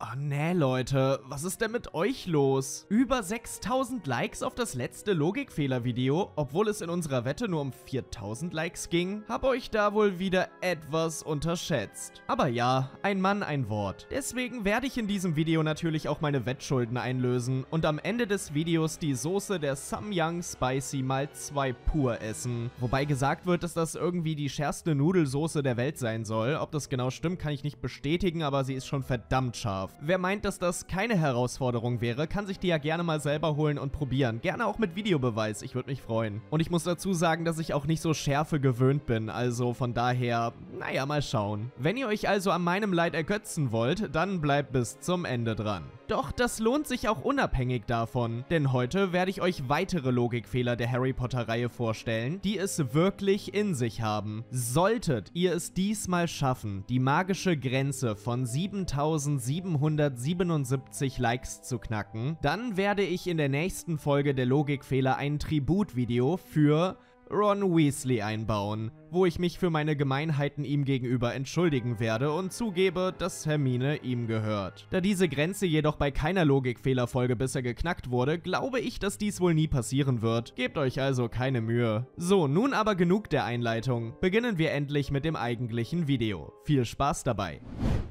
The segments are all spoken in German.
Oh nee, Leute, was ist denn mit euch los? Über 6000 Likes auf das letzte Logikfehler-Video, obwohl es in unserer Wette nur um 4000 Likes ging, habe euch da wohl wieder etwas unterschätzt. Aber ja, ein Mann, ein Wort. Deswegen werde ich in diesem Video natürlich auch meine Wettschulden einlösen und am Ende des Videos die Soße der Samyang Spicy mal 2 pur essen. Wobei gesagt wird, dass das irgendwie die schärfste Nudelsoße der Welt sein soll. Ob das genau stimmt, kann ich nicht bestätigen, aber sie ist schon verdammt scharf. Wer meint, dass das keine Herausforderung wäre, kann sich die ja gerne mal selber holen und probieren. Gerne auch mit Videobeweis, ich würde mich freuen. Und ich muss dazu sagen, dass ich auch nicht so Schärfe gewöhnt bin, also von daher, naja, mal schauen. Wenn ihr euch also an meinem Leid ergötzen wollt, dann bleibt bis zum Ende dran. Doch das lohnt sich auch unabhängig davon, denn heute werde ich euch weitere Logikfehler der Harry Potter Reihe vorstellen, die es wirklich in sich haben. Solltet ihr es diesmal schaffen, die magische Grenze von 7777 Likes zu knacken, dann werde ich in der nächsten Folge der Logikfehler ein Tributvideo für Ron Weasley einbauen, wo ich mich für meine Gemeinheiten ihm gegenüber entschuldigen werde und zugebe, dass Hermine ihm gehört. Da diese Grenze jedoch bei keiner Logikfehlerfolge bisher geknackt wurde, glaube ich, dass dies wohl nie passieren wird. Gebt euch also keine Mühe. So, nun aber genug der Einleitung. Beginnen wir endlich mit dem eigentlichen Video. Viel Spaß dabei!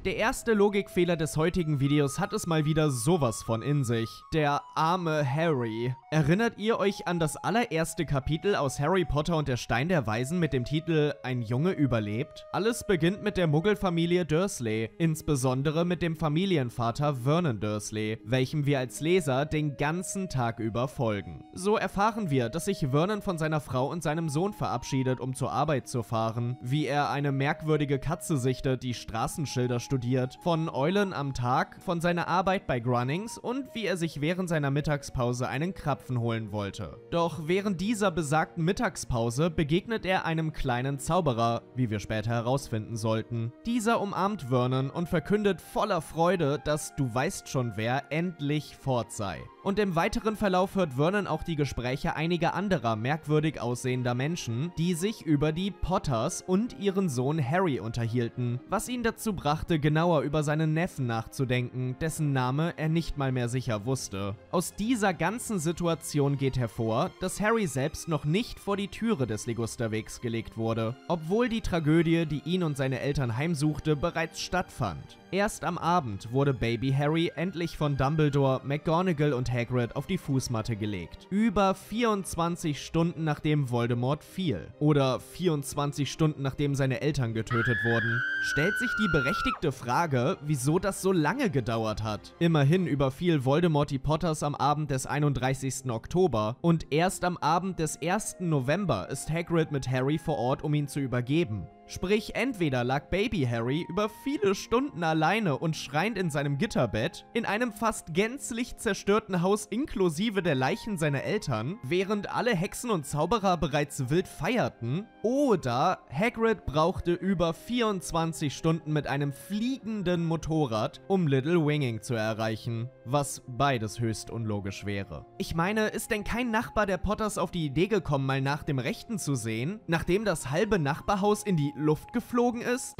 Der erste Logikfehler des heutigen Videos hat es mal wieder sowas von in sich. Der arme Harry. Erinnert ihr euch an das allererste Kapitel aus Harry Potter und der Stein der Weisen mit dem Titel Ein Junge überlebt? Alles beginnt mit der Muggelfamilie Dursley, insbesondere mit dem Familienvater Vernon Dursley, welchem wir als Leser den ganzen Tag über folgen. So erfahren wir, dass sich Vernon von seiner Frau und seinem Sohn verabschiedet, um zur Arbeit zu fahren, wie er eine merkwürdige Katze sichtet, die Straßenschilder studiert, von Eulen am Tag, von seiner Arbeit bei Grunnings und wie er sich während seiner Mittagspause einen Krapfen holen wollte. Doch während dieser besagten Mittagspause begegnet er einem kleinen Zauberer, wie wir später herausfinden sollten. Dieser umarmt Vernon und verkündet voller Freude, dass du weißt schon wer endlich fort sei. Und im weiteren Verlauf hört Vernon auch die Gespräche einiger anderer merkwürdig aussehender Menschen, die sich über die Potters und ihren Sohn Harry unterhielten, was ihn dazu brachte, genauer über seinen Neffen nachzudenken, dessen Name er nicht mal mehr sicher wusste. Aus dieser ganzen Situation geht hervor, dass Harry selbst noch nicht vor die Türe des Ligusterwegs gelegt wurde, obwohl die Tragödie, die ihn und seine Eltern heimsuchte, bereits stattfand. Erst am Abend wurde Baby Harry endlich von Dumbledore, McGonagall und Hagrid auf die Fußmatte gelegt. Über 24 Stunden nachdem Voldemort fiel. Oder 24 Stunden nachdem seine Eltern getötet wurden. Stellt sich die berechtigte Frage, wieso das so lange gedauert hat. Immerhin überfiel Voldemort die Potters am Abend des 31. Oktober. Und erst am Abend des 1. November ist Hagrid mit Harry vor Ort, um ihn zu übergeben. Sprich, entweder lag Baby Harry über viele Stunden alleine und schreiend in seinem Gitterbett, in einem fast gänzlich zerstörten Haus inklusive der Leichen seiner Eltern, während alle Hexen und Zauberer bereits wild feierten, oder Hagrid brauchte über 24 Stunden mit einem fliegenden Motorrad, um Little Winging zu erreichen, was beides höchst unlogisch wäre. Ich meine, ist denn kein Nachbar der Potters auf die Idee gekommen, mal nach dem Rechten zu sehen, nachdem das halbe Nachbarhaus in die Luft geflogen ist?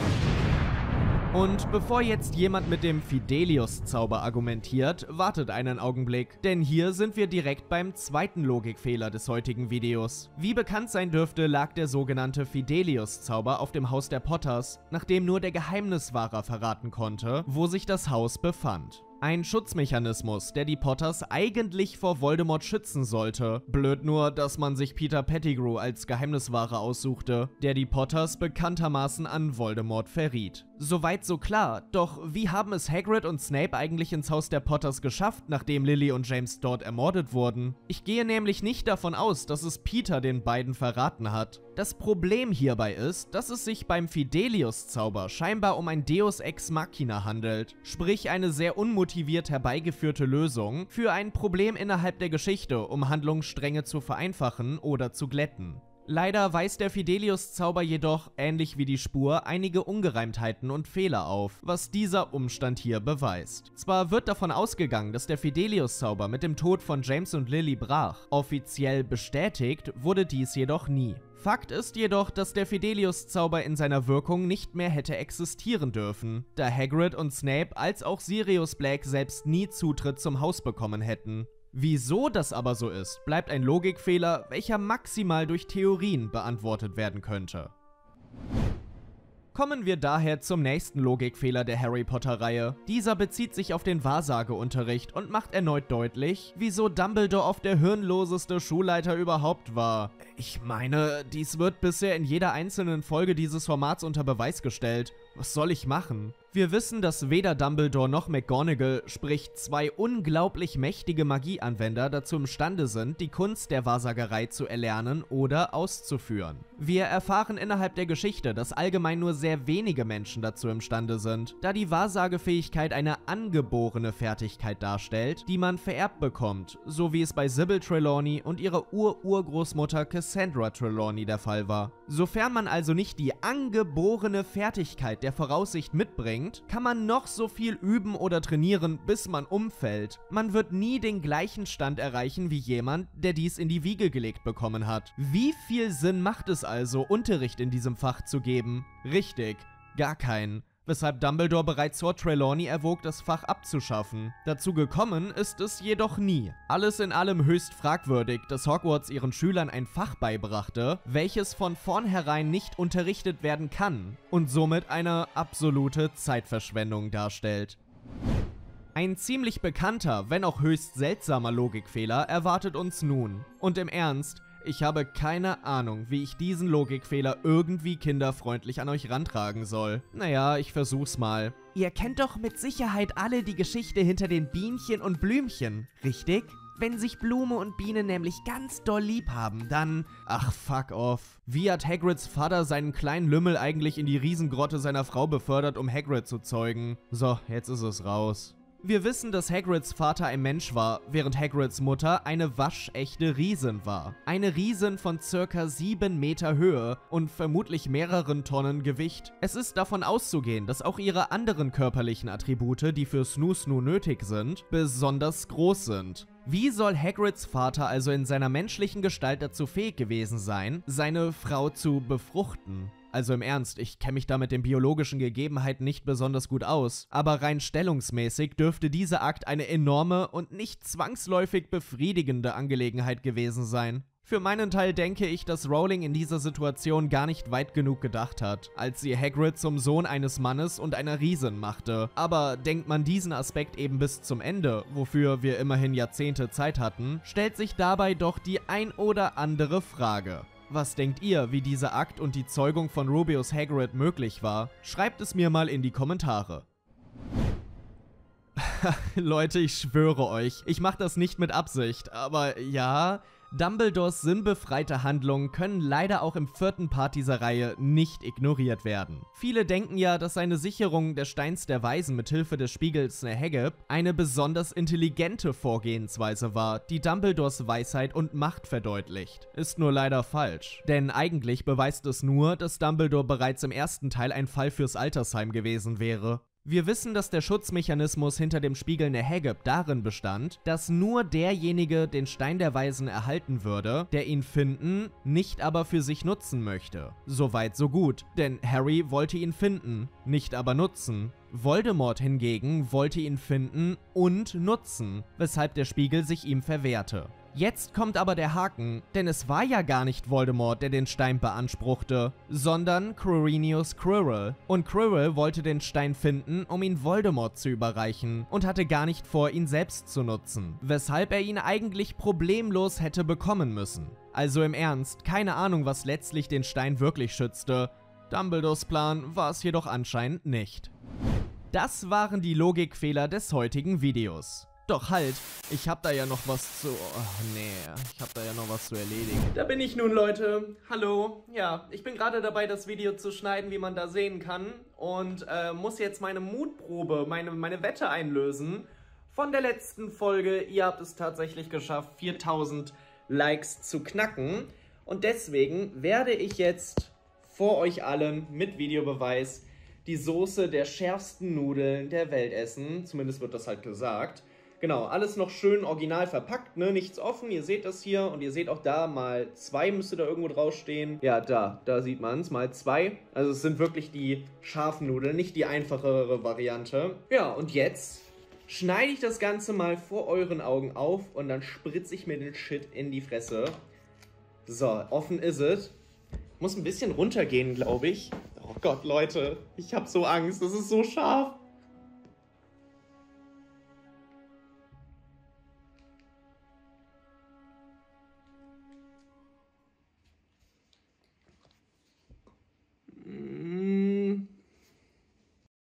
Und bevor jetzt jemand mit dem Fidelius-Zauber argumentiert, wartet einen Augenblick, denn hier sind wir direkt beim zweiten Logikfehler des heutigen Videos. Wie bekannt sein dürfte, lag der sogenannte Fidelius-Zauber auf dem Haus der Potters, nachdem nur der Geheimniswahrer verraten konnte, wo sich das Haus befand. Ein Schutzmechanismus, der die Potters eigentlich vor Voldemort schützen sollte. Blöd nur, dass man sich Peter Pettigrew als Geheimniswahrer aussuchte, der die Potters bekanntermaßen an Voldemort verriet. Soweit so klar, doch wie haben es Hagrid und Snape eigentlich ins Haus der Potters geschafft, nachdem Lily und James dort ermordet wurden? Ich gehe nämlich nicht davon aus, dass es Peter den beiden verraten hat. Das Problem hierbei ist, dass es sich beim Fidelius-Zauber scheinbar um ein Deus Ex Machina handelt, sprich eine sehr unmotiviert herbeigeführte Lösung für ein Problem innerhalb der Geschichte, um Handlungsstränge zu vereinfachen oder zu glätten. Leider weist der Fidelius-Zauber jedoch, ähnlich wie die Spur, einige Ungereimtheiten und Fehler auf, was dieser Umstand hier beweist. Zwar wird davon ausgegangen, dass der Fidelius-Zauber mit dem Tod von James und Lily brach. Offiziell bestätigt wurde dies jedoch nie. Fakt ist jedoch, dass der Fidelius-Zauber in seiner Wirkung nicht mehr hätte existieren dürfen, da Hagrid und Snape als auch Sirius Black selbst nie Zutritt zum Haus bekommen hätten. Wieso das aber so ist, bleibt ein Logikfehler, welcher maximal durch Theorien beantwortet werden könnte. Kommen wir daher zum nächsten Logikfehler der Harry Potter-Reihe. Dieser bezieht sich auf den Wahrsageunterricht und macht erneut deutlich, wieso Dumbledore oft der hirnloseste Schulleiter überhaupt war. Ich meine, dies wird bisher in jeder einzelnen Folge dieses Formats unter Beweis gestellt. Was soll ich machen? Wir wissen, dass weder Dumbledore noch McGonagall, sprich zwei unglaublich mächtige Magieanwender, dazu imstande sind, die Kunst der Wahrsagerei zu erlernen oder auszuführen. Wir erfahren innerhalb der Geschichte, dass allgemein nur sehr wenige Menschen dazu imstande sind, da die Wahrsagefähigkeit eine angeborene Fertigkeit darstellt, die man vererbt bekommt, so wie es bei Sibyl Trelawney und ihrer Urgroßmutter Cassandra Trelawney der Fall war. Sofern man also nicht die angeborene Fertigkeit der Voraussicht mitbringt, kann man noch so viel üben oder trainieren, bis man umfällt. Man wird nie den gleichen Stand erreichen wie jemand, der dies in die Wiege gelegt bekommen hat. Wie viel Sinn macht es also, Unterricht in diesem Fach zu geben? Richtig, gar keinen. Weshalb Dumbledore bereits vor Trelawney erwog, das Fach abzuschaffen. Dazu gekommen ist es jedoch nie. Alles in allem höchst fragwürdig, dass Hogwarts ihren Schülern ein Fach beibrachte, welches von vornherein nicht unterrichtet werden kann und somit eine absolute Zeitverschwendung darstellt. Ein ziemlich bekannter, wenn auch höchst seltsamer Logikfehler erwartet uns nun. Und im Ernst, ich habe keine Ahnung, wie ich diesen Logikfehler irgendwie kinderfreundlich an euch rantragen soll. Naja, ich versuch's mal. Ihr kennt doch mit Sicherheit alle die Geschichte hinter den Bienchen und Blümchen, richtig? Wenn sich Blume und Biene nämlich ganz doll lieb haben, dann... Ach, fuck off. Wie hat Hagrids Vater seinen kleinen Lümmel eigentlich in die Riesengrotte seiner Frau befördert, um Hagrid zu zeugen? So, jetzt ist es raus. Wir wissen, dass Hagrids Vater ein Mensch war, während Hagrids Mutter eine waschechte Riesin war. Eine Riesin von ca. 7 Meter Höhe und vermutlich mehreren Tonnen Gewicht. Es ist davon auszugehen, dass auch ihre anderen körperlichen Attribute, die für Snoo-Snoo nötig sind, besonders groß sind. Wie soll Hagrids Vater also in seiner menschlichen Gestalt dazu fähig gewesen sein, seine Frau zu befruchten? Also im Ernst, ich kenne mich da mit den biologischen Gegebenheiten nicht besonders gut aus, aber rein stellungsmäßig dürfte dieser Akt eine enorme und nicht zwangsläufig befriedigende Angelegenheit gewesen sein. Für meinen Teil denke ich, dass Rowling in dieser Situation gar nicht weit genug gedacht hat, als sie Hagrid zum Sohn eines Mannes und einer Riesin machte. Aber denkt man diesen Aspekt eben bis zum Ende, wofür wir immerhin Jahrzehnte Zeit hatten, stellt sich dabei doch die ein oder andere Frage. Was denkt ihr, wie dieser Akt und die Zeugung von Rubeus Hagrid möglich war? Schreibt es mir mal in die Kommentare. Leute, ich schwöre euch, ich mache das nicht mit Absicht, aber ja... Dumbledores sinnbefreite Handlungen können leider auch im 4. Part dieser Reihe nicht ignoriert werden. Viele denken ja, dass seine Sicherung des Steins der Weisen mithilfe des Spiegels Nerhegeb eine besonders intelligente Vorgehensweise war, die Dumbledores Weisheit und Macht verdeutlicht. Ist nur leider falsch. Denn eigentlich beweist es nur, dass Dumbledore bereits im 1. Teil ein Fall fürs Altersheim gewesen wäre. Wir wissen, dass der Schutzmechanismus hinter dem Spiegel Nerhegeb darin bestand, dass nur derjenige den Stein der Weisen erhalten würde, der ihn finden, nicht aber für sich nutzen möchte. Soweit so gut, denn Harry wollte ihn finden, nicht aber nutzen. Voldemort hingegen wollte ihn finden und nutzen, weshalb der Spiegel sich ihm verwehrte. Jetzt kommt aber der Haken, denn es war ja gar nicht Voldemort, der den Stein beanspruchte, sondern Quirinius Quirrell. Und Quirrell wollte den Stein finden, um ihn Voldemort zu überreichen und hatte gar nicht vor, ihn selbst zu nutzen, weshalb er ihn eigentlich problemlos hätte bekommen müssen. Also im Ernst, keine Ahnung, was letztlich den Stein wirklich schützte. Dumbledores Plan war es jedoch anscheinend nicht. Das waren die Logikfehler des heutigen Videos. Doch halt, ich hab da ja noch was zu... Oh, nee, ich hab da ja noch was zu erledigen. Da bin ich nun, Leute. Hallo. Ja, ich bin gerade dabei, das Video zu schneiden, wie man da sehen kann. Und muss jetzt meine Mutprobe, meine Wette einlösen. Von der letzten Folge, ihr habt es tatsächlich geschafft, 4000 Likes zu knacken. Und deswegen werde ich jetzt vor euch allen mit Videobeweis die Soße der schärfsten Nudeln der Welt essen. Zumindest wird das halt gesagt. Genau, alles noch schön original verpackt, ne? Nichts offen. Ihr seht das hier und ihr seht auch da mal 2 müsste da irgendwo draufstehen. Ja, da sieht man es, mal 2. Also es sind wirklich die scharfen Nudeln, nicht die einfachere Variante. Ja, und jetzt schneide ich das Ganze mal vor euren Augen auf und dann spritze ich mir den Shit in die Fresse. So, offen ist es. Muss ein bisschen runtergehen, glaube ich. Oh Gott, Leute, ich habe so Angst, das ist so scharf.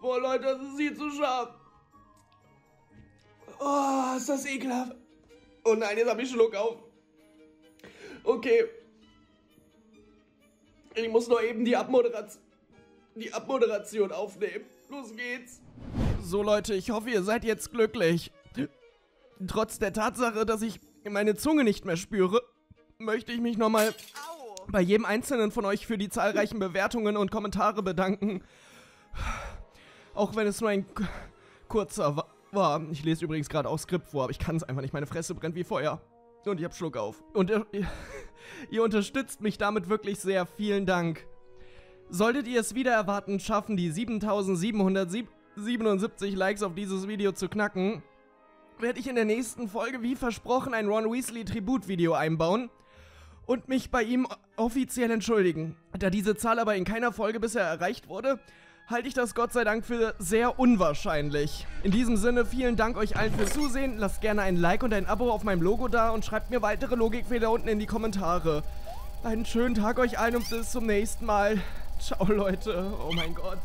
Boah, Leute, das ist hier zu scharf. Oh, ist das ekelhaft. Oh nein, jetzt habe ich Schluck auf. Okay. Ich muss noch eben die Abmoderation aufnehmen. Los geht's. So Leute, ich hoffe, ihr seid jetzt glücklich. Trotz der Tatsache, dass ich meine Zunge nicht mehr spüre, möchte ich mich nochmal bei jedem Einzelnen von euch für die zahlreichen Bewertungen und Kommentare bedanken. Auch wenn es nur ein kurzer war. Ich lese übrigens gerade auch Skript vor, aber ich kann es einfach nicht. Meine Fresse brennt wie Feuer. Und ich hab Schluck auf. Und ihr unterstützt mich damit wirklich sehr. Vielen Dank. Solltet ihr es wieder erwarten, schaffen die 7777 Likes auf dieses Video zu knacken, werde ich in der nächsten Folge, wie versprochen, ein Ron Weasley Tributvideo einbauen und mich bei ihm offiziell entschuldigen. Da diese Zahl aber in keiner Folge bisher erreicht wurde, halte ich das Gott sei Dank für sehr unwahrscheinlich. In diesem Sinne, vielen Dank euch allen fürs Zusehen. Lasst gerne ein Like und ein Abo auf meinem Logo da und schreibt mir weitere Logikfehler unten in die Kommentare. Einen schönen Tag euch allen und bis zum nächsten Mal. Ciao, Leute. Oh mein Gott.